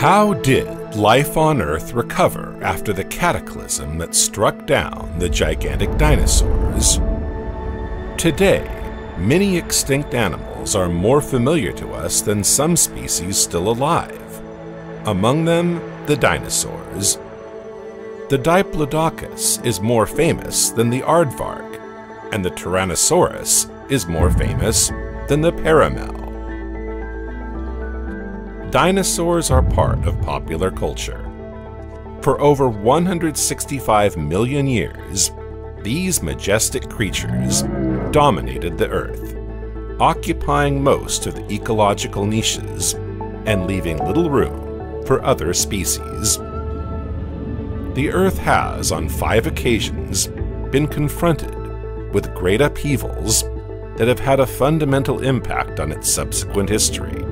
How did life on Earth recover after the cataclysm that struck down the gigantic dinosaurs? Today, many extinct animals are more familiar to us than some species still alive. Among them, the dinosaurs. The Diplodocus is more famous than the aardvark, and the Tyrannosaurus is more famous than the peramete. Dinosaurs are part of popular culture. For over 165 million years, these majestic creatures dominated the Earth, occupying most of the ecological niches and leaving little room for other species. The Earth has, on 5 occasions, been confronted with great upheavals that have had a fundamental impact on its subsequent history.